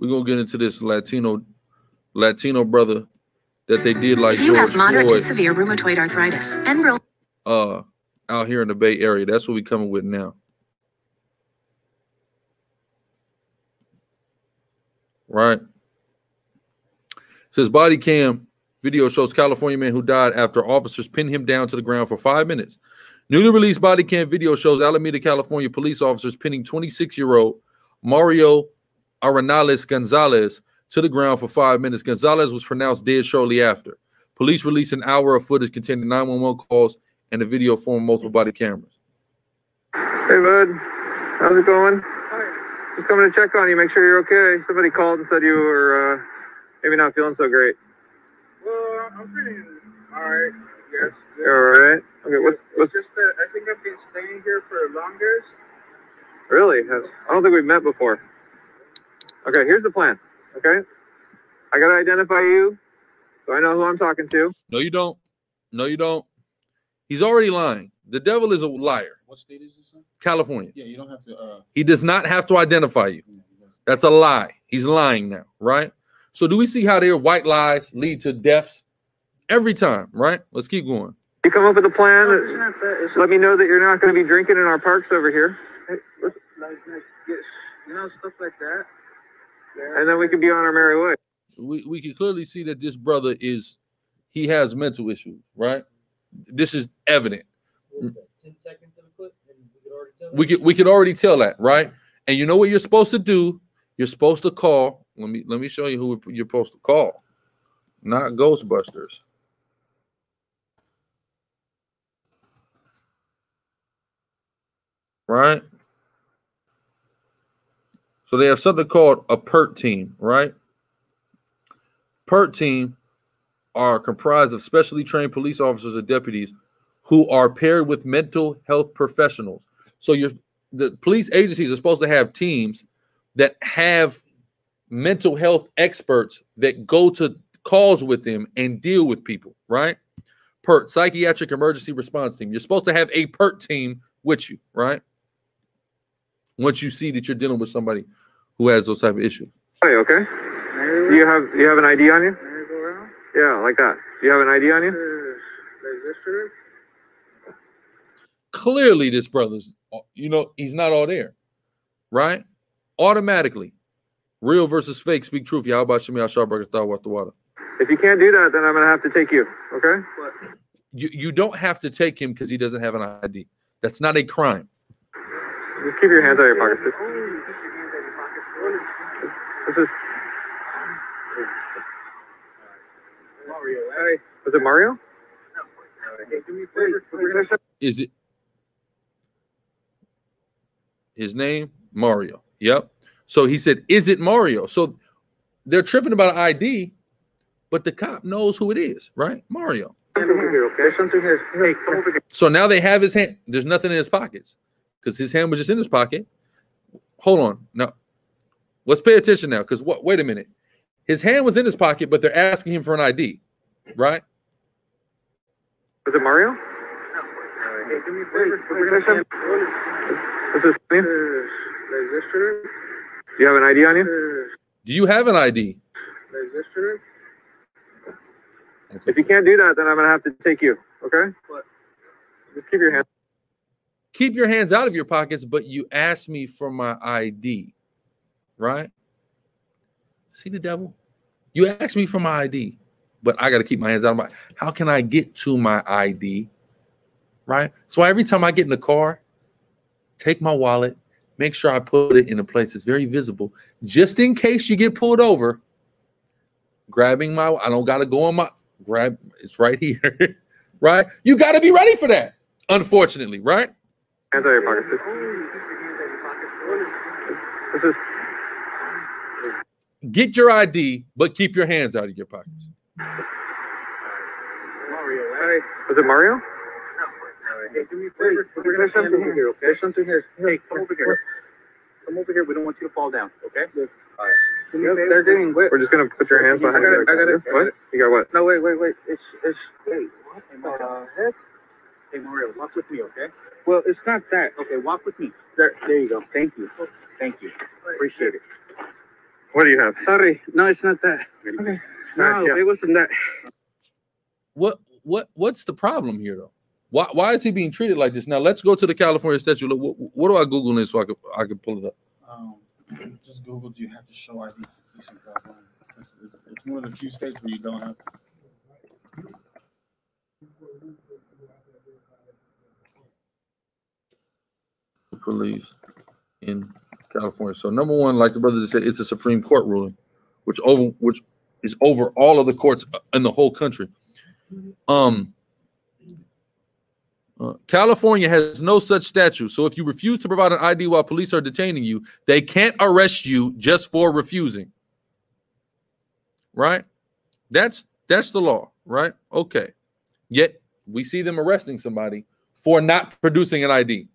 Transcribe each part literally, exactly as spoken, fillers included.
We're going to get into this Latino Latino brother that they did like George Floyd. You have moderate to severe rheumatoid arthritis and uh, out here in the Bay Area. That's what we're coming with now. Right. It says body cam video shows California man who died after officers pinned him down to the ground for five minutes. Newly released body cam video shows Alameda, California police officers pinning twenty-six-year-old Mario Arenales Gonzalez to the ground for five minutes. Gonzalez was pronounced dead shortly after. Police released an hour of footage containing nine one one calls and the video from multiple body cameras. Hey, bud. How's it going? Hi. Just coming to check on you, make sure you're okay. Somebody called and said you were uh, maybe not feeling so great. Well, I'm feeling all right, I guess. You're all right? Okay, what's, what's just that I think I've been staying here for longer. Really? I don't think we've met before. Okay, here's the plan. Okay? I gotta identify you so I know who I'm talking to. No, you don't. No, you don't. He's already lying. The devil is a liar. What state is this in? California. Yeah, you don't have to. Uh... He does not have to identify you. That's a lie. He's lying now, right? So do we see how their white lies lead to deaths every time, right? Let's keep going. You come up with a plan. No, it's not that. It's let me know that you're not going to be drinking in our parks over here. Hey, like, like, you know, stuff like that. And then we can be on our merry way. We we can clearly see that this brother is, he has mental issues, right? This is evident. That, ten seconds of the clip, and we could already tell. We could we could already tell that, right? And you know what you're supposed to do? You're supposed to call. Let me let me show you who you're supposed to call. Not Ghostbusters. Right? So they have something called a PERT team, right? PERT team are comprised of specially trained police officers or deputies who are paired with mental health professionals. So you're, the police agencies are supposed to have teams that have mental health experts that go to calls with them and deal with people, right? PERT, Psychiatric Emergency Response Team. You're supposed to have a PERT team with you, right? Once you see that you're dealing with somebody who has those type of issues. Hey, okay. Do you have you have an I D on you? Yeah, like that. Do you have an I D on you? Clearly, this brother's, you know, he's not all there, right? Automatically, real versus fake, speak truth. Y'all about Shemi Sharberger Thawat the water. If you can't do that, then I'm gonna have to take you. Okay. What? You you don't have to take him because he doesn't have an I D. That's not a crime. Just keep your hands out of your pockets. This is Mario. Was it Mario? Is it his name? Mario. Yep. So he said, "Is it Mario?" So they're tripping about an I D, but the cop knows who it is, right? Mario. So now they have his hand. There's nothing in his pockets. Because his hand was just in his pocket. Hold on. Now, let's pay attention now. Because what? Wait a minute. His hand was in his pocket, but they're asking him for an I D, right? Is it Mario? No. Hey, do me a favor. What's his name? Do you have an I D on you? Do you have an I D? Okay. If you can't do that, then I'm going to have to take you, okay? What? Just keep your hand. Keep your hands out of your pockets, but you asked me for my I D, right? See the devil? You asked me for my I D, but I got to keep my hands out of my, how can I get to my I D, right? So every time I get in the car, take my wallet, make sure I put it in a place that's very visible, just in case you get pulled over, grabbing my, I don't got to go on my, grab, it's right here, right? You got to be ready for that, unfortunately, right? Hands out of your pockets. This is get your I D, but keep your hands out of your pockets. Mario, right? Was it Mario? No. Hey, do me a favor. There's something here. There's something here. Hey, come over here. Come over here. We don't want you to fall down. Okay. All right. They're doing what? We're just gonna put your hands behind you. I got it. What? You got what? No, wait, wait, wait. It's it's wait. What the heck? Hey, Mario, walk with me, okay? Well, it's not that. Okay, walk with me. There, there you go. Thank you. Thank you. Appreciate it. What do you have? Sorry. No, it's not that. Okay. No, yeah. It wasn't that. What what what's the problem here though? Why why is he being treated like this? Now let's go to the California statute. Look, what, what do I Google in so I could I could pull it up? Um, just Googled you have to show I D for police in California. It's, it's, it's one of the few states where you don't have to. Police in California. So number one, like the brother just said, it's a Supreme Court ruling, which over which is over all of the courts in the whole country. Um, uh, California has no such statute. So if you refuse to provide an I D while police are detaining you, they can't arrest you just for refusing. Right? That's that's the law, right? Okay. Yet we see them arresting somebody for not producing an I D.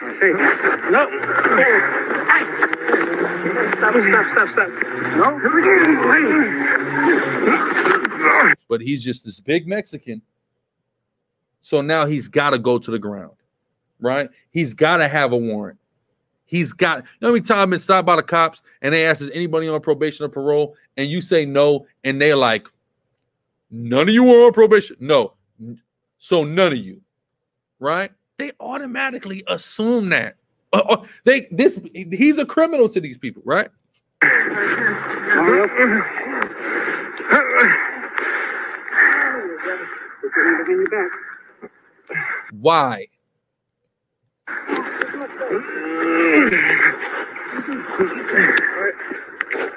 Hey, no. Stop, stop, stop, stop. No. But he's just this big Mexican. So now he's got to go to the ground, right? He's got to have a warrant. He's got, you know how many times I've been stopped by the cops and they ask, is anybody on probation or parole? And you say no. And they're like, none of you are on probation. No. So none of you, right? They automatically assume that uh, they this he's a criminal to these people, right? Why?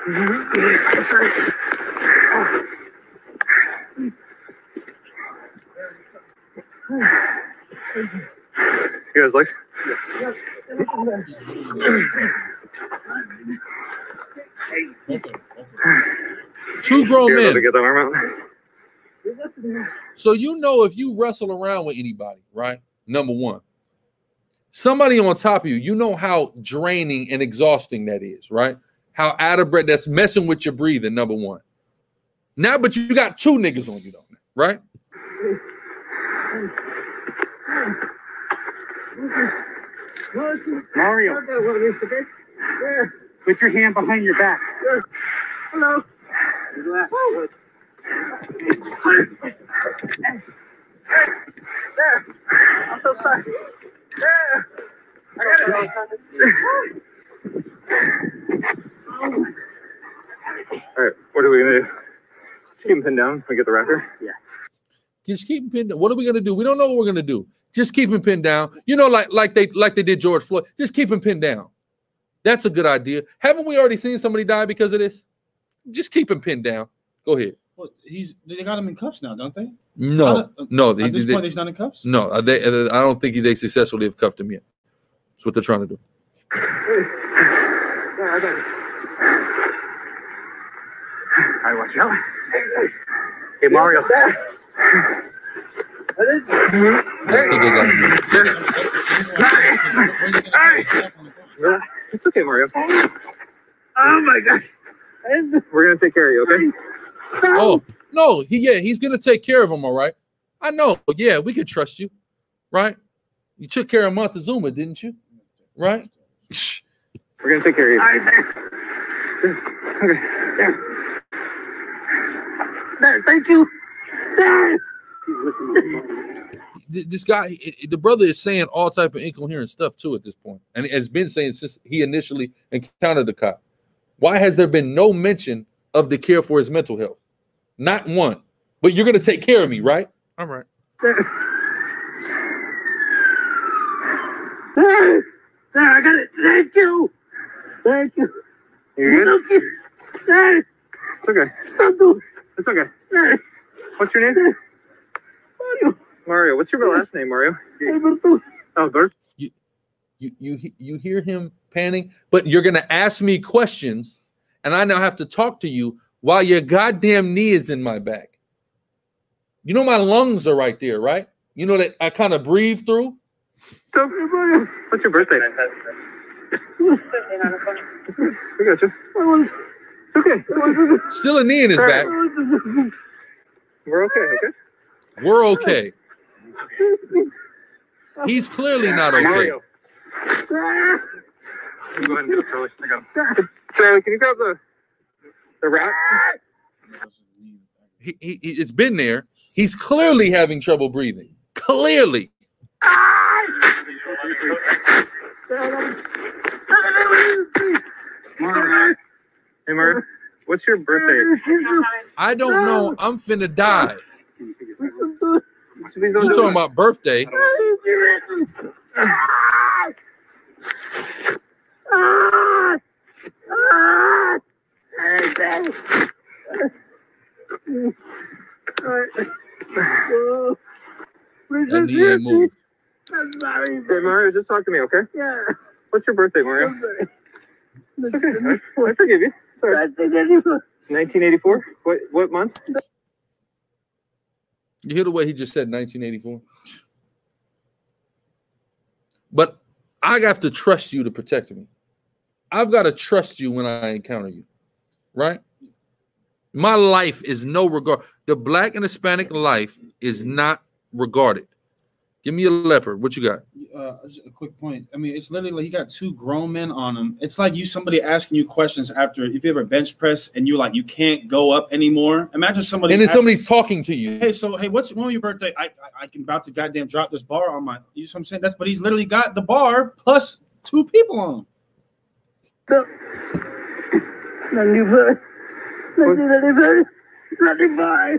You guys like? Two grown men. To get that arm out. So you know if you wrestle around with anybody, right? Number one, somebody on top of you, you know how draining and exhausting that is, right? How out of breath, that's messing with your breathing, number one. Now, but you got two niggas on you, though, right? Mario, put your hand behind your back. Hello. I'm so sorry. I got it. All right, what are we gonna do? Just keep him pinned down. We get the rocker. Yeah. Just keep him pinned down. What are we gonna do? We don't know what we're gonna do. Just keep him pinned down. You know, like like they like they did George Floyd. Just keep him pinned down. That's a good idea. Haven't we already seen somebody die because of this? Just keep him pinned down. Go ahead. Well, he's they got him in cuffs now, don't they? No, a, no. At they, this they, point, they, he's not in cuffs. No, they, they, I don't think they successfully have cuffed him yet. That's what they're trying to do. I watch out. Hey, Mario. I think they got it's okay, Mario. Oh my gosh. We're gonna take care of you, okay? Oh no, he yeah, he's gonna take care of him, all right. I know, yeah, we can trust you, right? You took care of Montezuma, didn't you? Right? We're gonna take care of you. Okay. There. There, thank you. There. This guy, the brother is saying all type of incoherent stuff too at this point, and has been saying since he initially encountered the cop. Why has there been no mention of the care for his mental health? Not one. But you're going to take care of me, right? All right. There, there, I got it. Thank you. Thank you. You're good? There. It's okay. It's okay. There. What's your name? Mario. Mario, what's your last name, Mario? Oh, Bert. You, you, you, you hear him panning, but you're going to ask me questions, and I now have to talk to you while your goddamn knee is in my back. You know my lungs are right there, right? You know that I kind of breathe through? What's your birthday? We got you. It's okay. Still a knee in his back. We're okay, okay? We're okay. He's clearly not okay. Mario. Go ahead and get him, Charlie. I got him. So can you grab the the wrap? He, he, it's been there. He's clearly having trouble breathing. Clearly. Hey, Murph, what's your birthday? I don't know. I'm finna die. You talking about birthday? I need to move. I'm sorry, hey, Mario, just talk to me, okay? Yeah. What's your birthday, Mario? Okay. I forgive you. Sorry. nineteen eighty-four? What, what month? You hear the way he just said nineteen eighty-four? But I have to trust you to protect me. I've got to trust you when I encounter you, right? My life is no regard. The black and Hispanic life is not regarded. Give me a leopard. What you got? Uh, just a quick point. I mean, it's literally like he got two grown men on him. It's like you, somebody asking you questions after, if you ever bench press and you're like, you can't go up anymore. Imagine somebody. And then asking, somebody's talking to you. Hey, so, hey, what's when was your birthday? I, I, I can about to goddamn drop this bar on my, you know what I'm saying? That's, but he's literally got the bar plus two people on him. No. Mario. I think I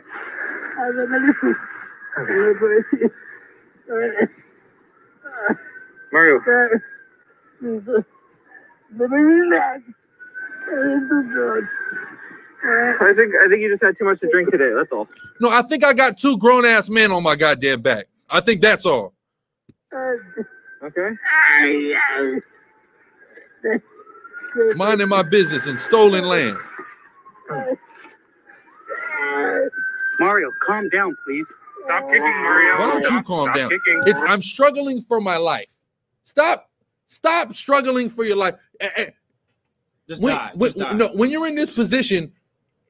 think you just had too much to drink today. That's all. No, I think I got two grown ass men on my goddamn back. I think that's all. Okay. Minding my business in stolen land. Mario, calm down, please. Stop kicking, Mario. Why don't you calm down? It's, I'm struggling for my life. Stop. Stop struggling for your life. Just when, die. Just when, die. No, when you're in this position,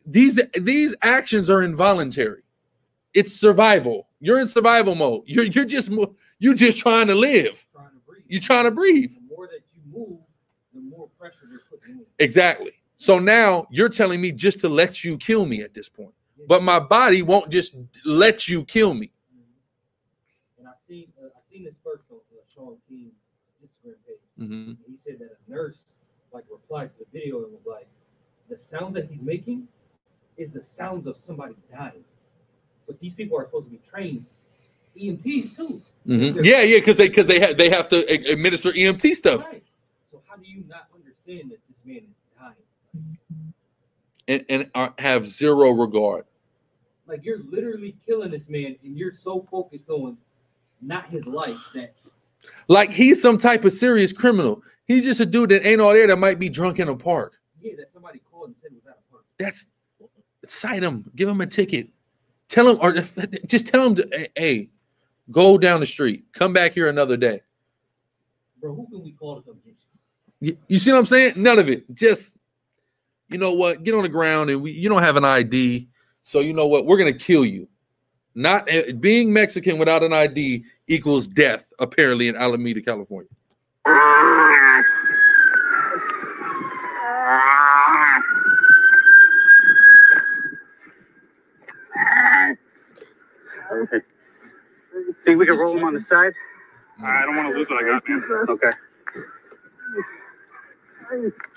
these these actions are involuntary. It's survival. You're in survival mode. You're you're just you're just trying to live. Trying to breathe. You're trying to breathe. The more that you move, the more pressure you're putting in. Exactly. So now you're telling me just to let you kill me at this point. But my body won't just let you kill me. And I've seen, uh, I've seen this first on Sean King's Instagram page. Mm-hmm. He said that a nurse like replied to the video and was like, the sound that he's making is the sounds of somebody dying. But these people are supposed to be trained E M Ts too. Mm-hmm. Yeah, yeah, because they because they have they have to administer E M T stuff. Right. So how do you not understand that this man is dying? And and are, have zero regard. Like, you're literally killing this man, and you're so focused on not his life that... Like, he's some type of serious criminal. He's just a dude that ain't all there that might be drunk in a park. Yeah, that somebody called and said he was out of park. That's... Cite him. Give him a ticket. Tell him... or just tell him, to, hey, go down the street. Come back here another day. Bro, who can we call to come get you? You see what I'm saying? None of it. Just, you know what? Get on the ground, and we, you don't have an I D... So you know what? We're going to kill you. Not uh, being Mexican without an I D equals death, apparently, in Alameda, California. Think we can roll him on the side? I don't want to lose what I got, man. Okay.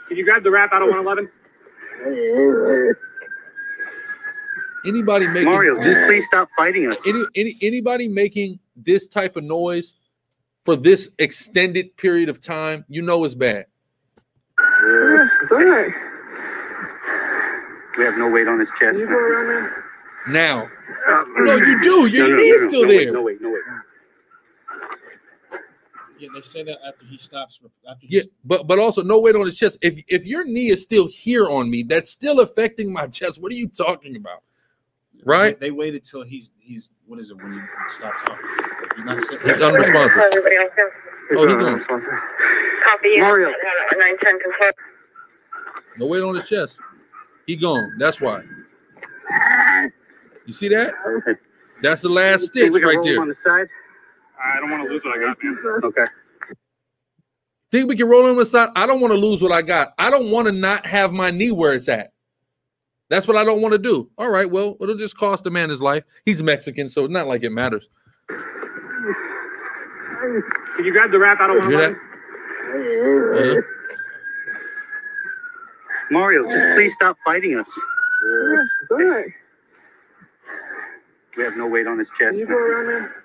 Can you grab the wrap out of one eleven? Anybody making Mario, this, just please stop fighting us. Any, any anybody making this type of noise for this extended period of time, you know it's bad. Yeah, it's all right. We have no weight on his chest. You go around now. No, you do. Your no, no, knee's no, no, still no, there. Wait, no wait, no wait. Yeah, they say that after he stops. After he yeah, but but also no weight on his chest. If if your knee is still here on me, that's still affecting my chest. What are you talking about? Right? They, they waited till he's he's what is it when you stop talking? He's not sick. He's unresponsive. Oh, he's unresponsive. Copy. Mario. No weight on his chest. He gone. That's why. You see that? That's the last stitch right there. On the side. I don't want to lose what I got, man. Okay. Think we can roll on the side? I don't want to lose what I got. I don't want to not have my knee where it's at. That's what I don't want to do. All right, well, it'll just cost the man his life. He's Mexican, so it's not like it matters. Can you grab the wrap? I don't want to. Hear that? Uh-huh. Mario, just please stop fighting us. Yeah, good. We have no weight on his chest. You go around there?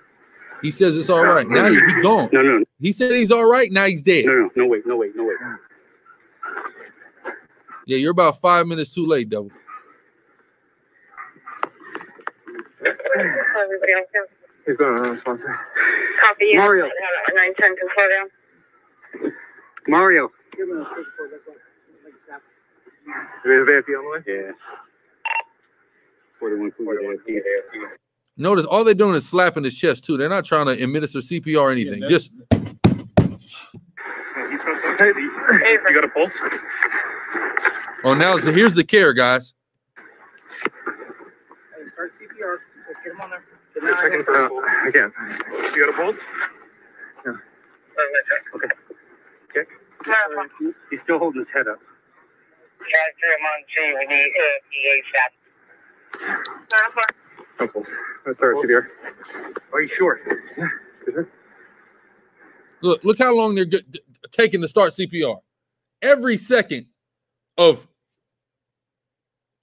He says it's all right. Now he's gone. No, no, no. He said he's all right. Now he's dead. No, no, no, wait, no, wait, no, wait. Yeah, you're about five minutes too late, devil. He's going on sponsor. Copy. Mario. Mario. Yeah. Notice all they're doing is slapping his chest too. They're not trying to administer C P R or anything. Yeah, just hey, you got a pulse? Oh, now so here's the care, guys. Hey, start C P R. Let's get him on there. I can. Uh, I can. You got a pulse? Yeah. Okay. Check. Okay. He's still holding his head up. We need uh, E H F. Let's start C P R. Are you sure? Look, look how long they're taking to start C P R. Every second of,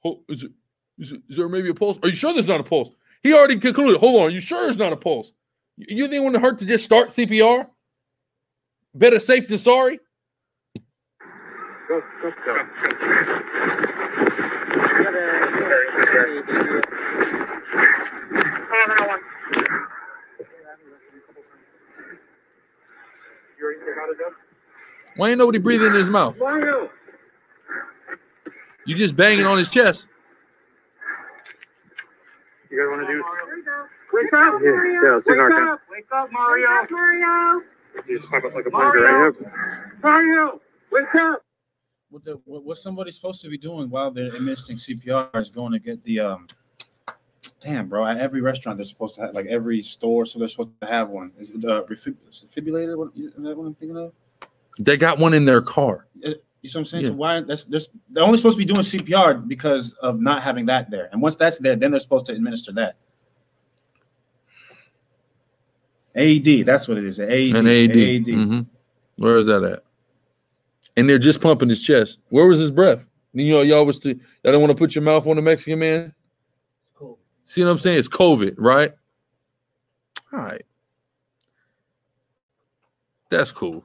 oh, is, it, is, it, is there maybe a pulse? Are you sure there's not a pulse? He already concluded. Hold on, you sure there's not a pulse? You think it wouldn't hurt to just start C P R? Better safe than sorry. Go, go, go. Why ain't nobody breathing in his mouth? You just banging on his chest. You guys want to do? Wake up, Mario! Wake up, Wake up, Mario! Wake up, Mario! You just pop up like a plunger. Mario, wake up! What, the, what somebody's supposed to be doing while they're administering C P R is going to get the um. Damn, bro! At every restaurant, they're supposed to have like every store, so they're supposed to have one. Is it the defibrillator? What is that? What I'm thinking of? They got one in their car. It, you see what I'm saying? Yeah. So why that's this? They're only supposed to be doing C P R because of not having that there. And once that's there, then they're supposed to administer that. A E D. That's what it is. A E D. An A E D. A E D. Mm-hmm. Where is that at? And they're just pumping his chest. Where was his breath? You know, y'all was to. I don't want to put your mouth on the Mexican man. Cool. See what I'm saying? It's COVID, right? All right. That's cool.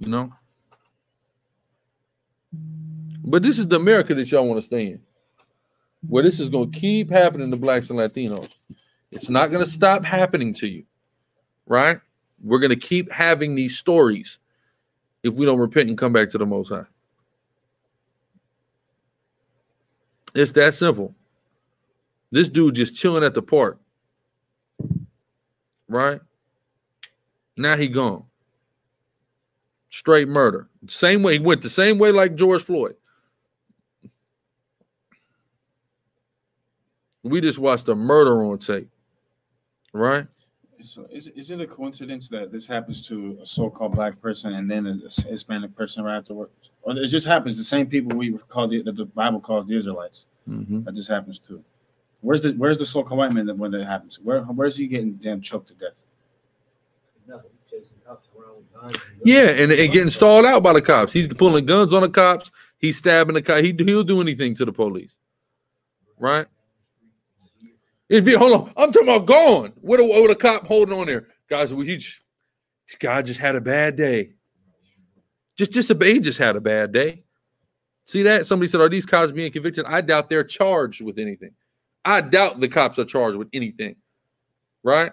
You know? But this is the America that y'all want to stay in. Where this is going to keep happening to blacks and Latinos. It's not going to stop happening to you. Right? We're going to keep having these stories if we don't repent and come back to the Most High. It's that simple. This dude just chilling at the park. Right? Now he gone. Straight murder. Same way he went, the same way like George Floyd. We just watched a murder on tape. Right? So is, is it a coincidence that this happens to a so-called black person and then a Hispanic person right afterwards? Or it just happens, the same people we call the, that the Bible calls the Israelites. Mm-hmm. That just happens to. Where's the where's the so-called white man that when that happens? Where where's he getting damn choked to death? Nothing. Yeah, and, and getting stalled out by the cops. He's pulling guns on the cops. He's stabbing the cop. He, he'll do anything to the police. Right? If you, hold on. I'm talking about gone. What a, what a cop holding on there. Guys, we, he just, this guy just had a bad day. Just disobey. He just had a bad day. See that? Somebody said, are these cops being convicted? I doubt they're charged with anything. I doubt the cops are charged with anything. Right?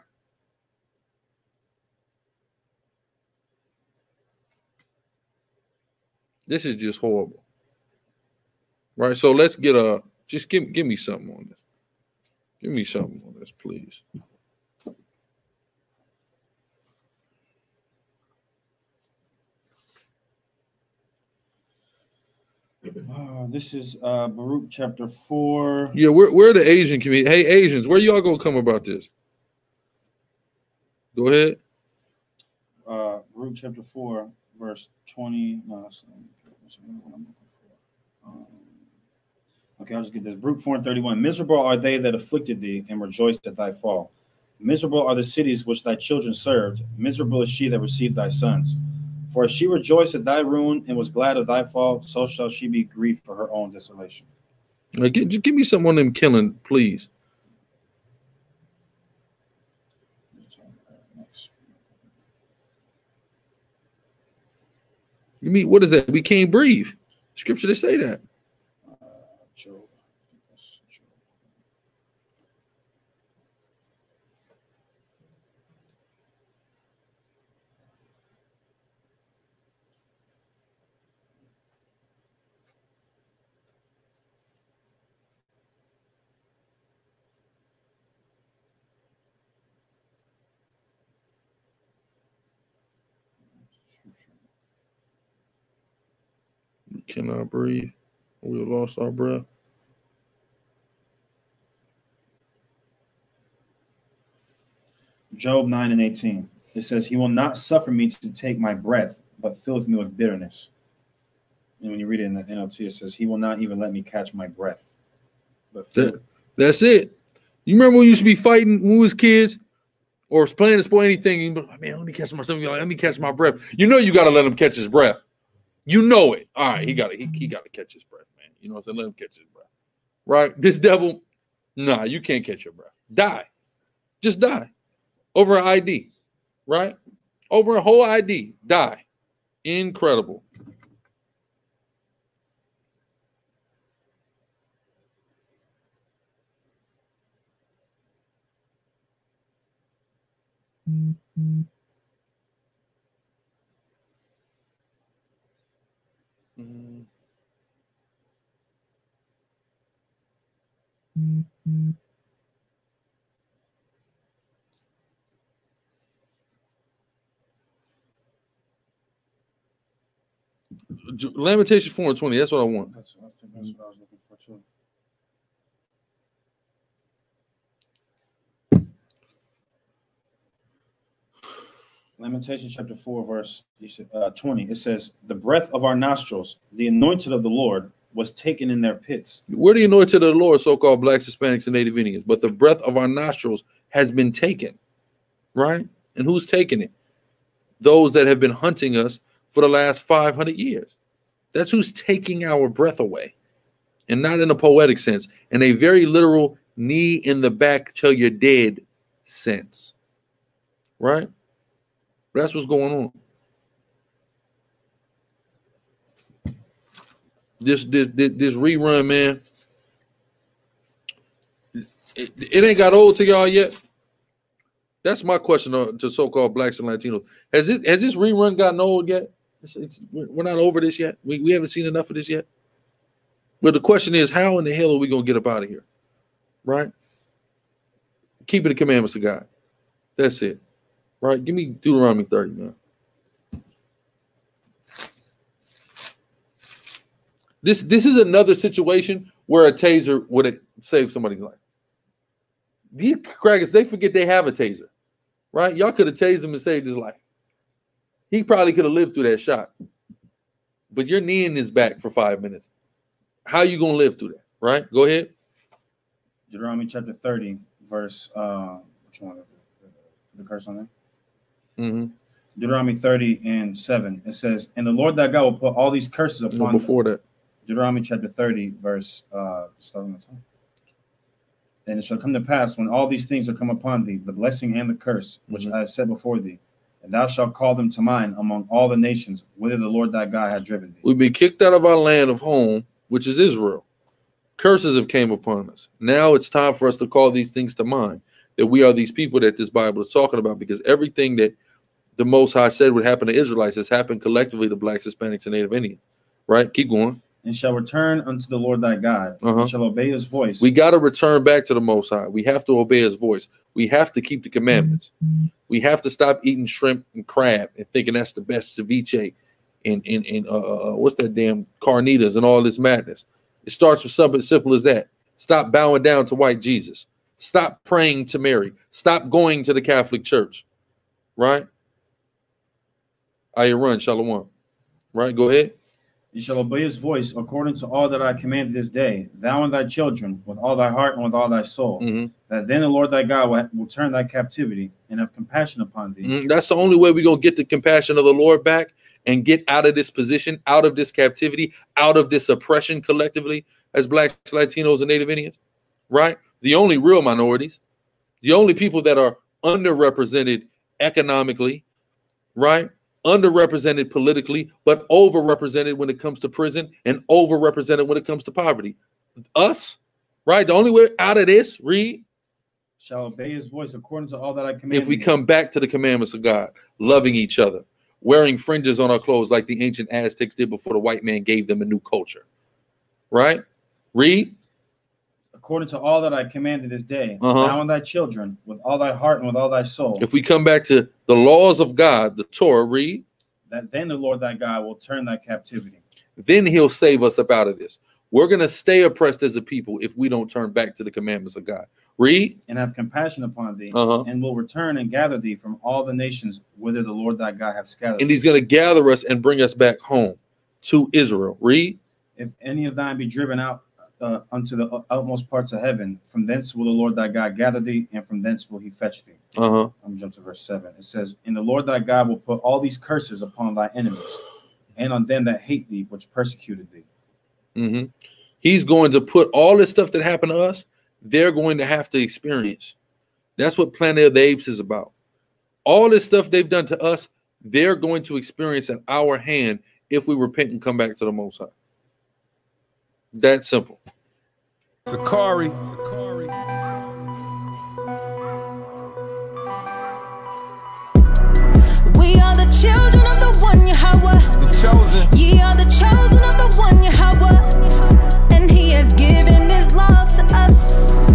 This is just horrible. Right? So let's get a just give give me something on this. Give me something on this, please. Uh, this is uh Baruch chapter four. Yeah, we're we're the Asian community. Hey Asians, where y'all gonna come about this? Go ahead. uh, Baruch chapter four, verse twenty. No, so that's what I'm looking for. Um, okay, I'll just get this. Baruch four and thirty-one. Miserable are they that afflicted thee, and rejoiced at thy fall. Miserable are the cities which thy children served. Miserable is she that received thy sons. For as she rejoiced at thy ruin and was glad of thy fall, so shall she be grieved for her own desolation. Now, give, give me someone named Killen, please. You mean, what is that? We can't breathe. Scripture to say that. Uh, Job. Cannot breathe. We lost our breath. Job nine and eighteen. It says, "He will not suffer me to take my breath, but filleth me with bitterness." And when you read it in the N L T, it says, "He will not even let me catch my breath." But that, that's it. You remember we used to be fighting when we was kids, or was playing a sport, anything. You like, man, let me catch myself. Like, let me catch my breath. You know, you got to let him catch his breath. You know it. All right, he got to he, he got to catch his breath, man. You know what I'm saying? Let him catch his breath, right? This devil, nah, you can't catch your breath. Die, just die. Over an I D, right? Over a whole I D, die. Incredible. Mm-hmm. Mm-hmm. Lamentation four and twenty. That's what I want. That's, I think that's what I was looking for too. Lamentation chapter four, verse uh, twenty. It says, "The breath of our nostrils, the anointed of the Lord, was taken in their pits." We're the anointed of the Lord, so-called blacks, Hispanics, and Native Indians. But the breath of our nostrils has been taken, right? And who's taking it? Those that have been hunting us for the last five hundred years. That's who's taking our breath away, and not in a poetic sense, in a very literal knee in the back till you're dead sense, right? That's what's going on. This, this this this rerun, man. It, it ain't got old to y'all yet. That's my question to so-called blacks and Latinos. Has it has this rerun gotten old yet? It's, it's, we're not over this yet. We we haven't seen enough of this yet. But the question is, how in the hell are we gonna get up out of here, right? Keeping the commandments of God. That's it, right? Give me Deuteronomy thirty, man. This this is another situation where a taser would save somebody's life. These crackers, they forget they have a taser, right? Y'all could have tased him and saved his life. He probably could have lived through that shot. But you're kneeing his back for five minutes. How are you going to live through that, right? Go ahead. Deuteronomy chapter thirty, verse, uh, which one? The curse on that? Mm-hmm. Deuteronomy thirty and seven. It says, "And the Lord thy God will put all these curses upon no, before them. That. Deuteronomy chapter thirty, verse uh, starting the time. "And it shall come to pass when all these things are come upon thee, the blessing and the curse, which mm-hmm. I have set before thee, and thou shalt call them to mind among all the nations, whither the Lord thy God hath driven thee." We've been kicked out of our land of home, which is Israel. Curses have came upon us. Now it's time for us to call these things to mind, that we are these people that this Bible is talking about, because everything that the Most High said would happen to Israelites has happened collectively to blacks, Hispanics, and Native Indians. Right? Keep going. "And shall return unto the Lord thy God, uh-huh. and shall obey his voice." We got to return back to the Most High. We have to obey his voice. We have to keep the commandments. We have to stop eating shrimp and crab and thinking that's the best ceviche and, and, and uh, uh, what's that damn carnitas and all this madness. It starts with something as simple as that. Stop bowing down to white Jesus. Stop praying to Mary. Stop going to the Catholic Church, right? Aaron, Shalom. Right, go ahead. You shall obey his voice according to all that I command this day, thou and thy children, with all thy heart and with all thy soul, mm-hmm. that then the Lord thy God will, will turn thy captivity and have compassion upon thee. Mm-hmm. That's the only way we're going to get the compassion of the Lord back and get out of this position, out of this captivity, out of this oppression collectively as Blacks, Latinos, and Native Indians, right? The only real minorities, the only people that are underrepresented economically, right? Underrepresented politically, but overrepresented when it comes to prison and overrepresented when it comes to poverty. Us, right? The only way out of this, read. Shall obey his voice according to all that I command. If we come back to the commandments of God, loving each other, wearing fringes on our clothes like the ancient Aztecs did before the white man gave them a new culture. Right? Read. According to all that I commanded this day, uh-huh. thou and thy children, with all thy heart and with all thy soul. If we come back to the laws of God, the Torah, read. That then the Lord thy God will turn thy captivity. Then he'll save us up out of this. We're going to stay oppressed as a people if we don't turn back to the commandments of God. Read. And have compassion upon thee, uh-huh. and will return and gather thee from all the nations whither the Lord thy God hath scattered. And he's going to gather us and bring us back home to Israel. Read. If any of thine be driven out, Uh, unto the utmost parts of heaven, from thence will the Lord thy God gather thee, and from thence will he fetch thee. Uh-huh. I'm jumping to verse seven. It says, and the Lord thy God will put all these curses upon thy enemies, and on them that hate thee, which persecuted thee. Mm-hmm. He's going to put all this stuff that happened to us, they're going to have to experience. That's what Planet of the Apes is about. All this stuff they've done to us, they're going to experience at our hand if we repent and come back to the Most High. That simple. Sakari. Sakari. We are the children of the one Yahweh. The chosen. Ye are the chosen of the one Yahweh. And he has given his laws to us.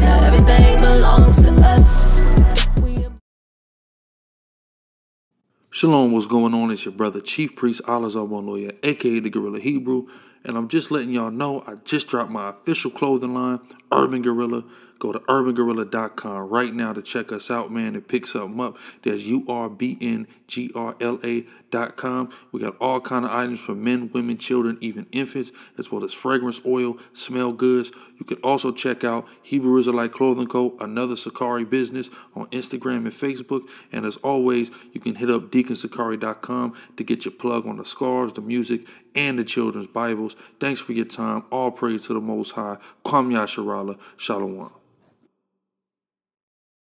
Now everything belongs to us. We are... Shalom, what's going on? It's your brother, Chief Priest Alazar One Lawyer, aka The Gorilla Hebrew. And I'm just letting y'all know, I just dropped my official clothing line, Urban Gorilla. Go to urban gorilla dot com right now to check us out, man, and pick something up. There's U R B N G R L A dot com. We got all kind of items for men, women, children, even infants, as well as fragrance oil, smell goods. You can also check out Hebrew Israelite Clothing Co., another SICARII business, on Instagram and Facebook. And as always, you can hit up deacon sicari dot com to get your plug on the scarves, the music, and the children's Bibles. Thanks for your time. All praise to the Most High. Kwam Yasharala. Shalom.